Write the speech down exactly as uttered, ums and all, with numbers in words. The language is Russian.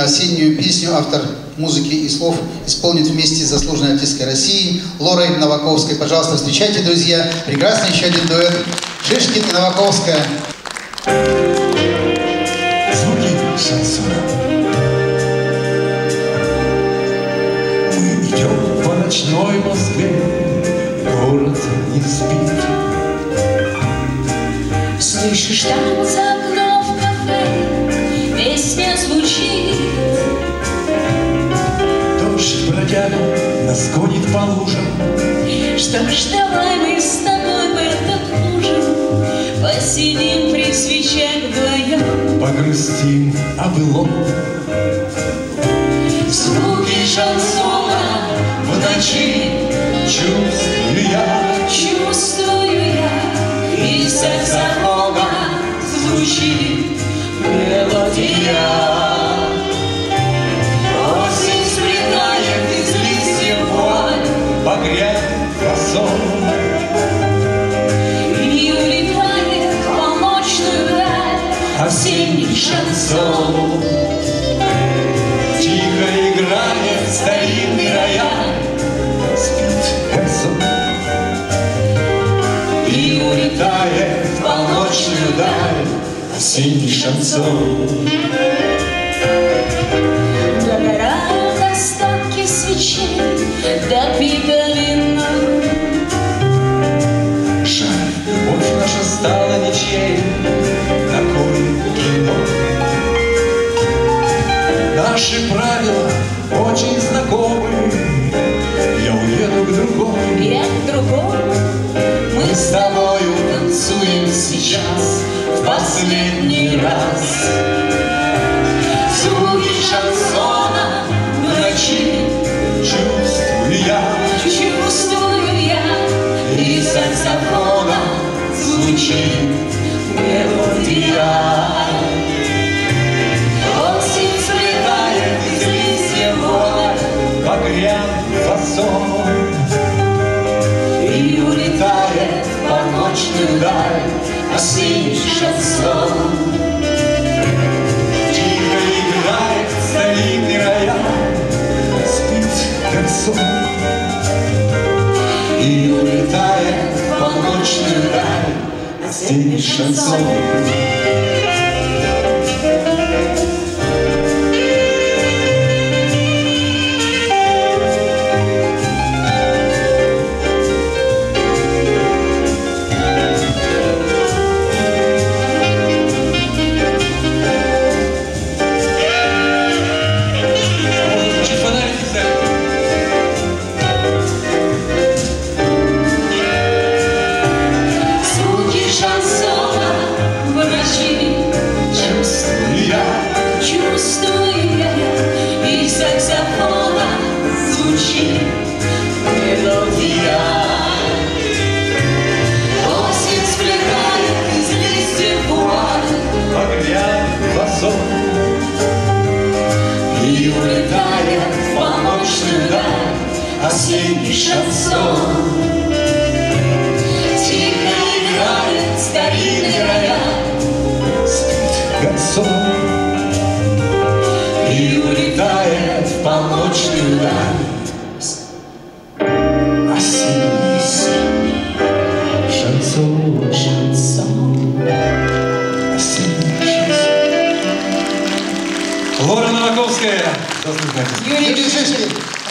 Осеннюю песню автор музыки и слов исполнит вместе с заслуженной артисткой России Лорой Новаковской. Пожалуйста, встречайте, друзья. Прекрасный еще один дуэт. Шишкин и Новаковская. Звуки шансона. Мы идем по ночной Москве, город не спит. Слышишь там за окном в кафе, песня звучит. Дождь бродяга нас гонит по лужам. Что ж, давай мы с тобой в этот ужин посидим при свечах вдвоем, погрустим о былом. Звуки шансона в ночи чувствую я, чувствую я, и вся дорога звучит мелодия. Погряз фасон и улетает в полночную даль осенний шансон. Тихо играет старинный рояль, спит газон и улетает в полночную даль осенний шансон. Догорают остатки свечей, допита вина. Жаль, любовь наша стала ничей, такое кино. Наши правила очень знакомы, я уеду к другому. Я к другому. Мы с тобою танцуем сейчас в последний раз. Звуки шансона в ночи чувствую я, чувствую я, и из саксофона звучит мелодия. Осень взлетает из листьев вон, погрян фасон и улетает в полночную даль осенний шансон. И улетает в полночную даль осенний шансон. Осенний шансон. Тихо играет старинный рояль, спит концом и улетает в полночную даль осенний шансон. Шансон. Осенний шансон. Лора Новаковская. Юрий Пешевский.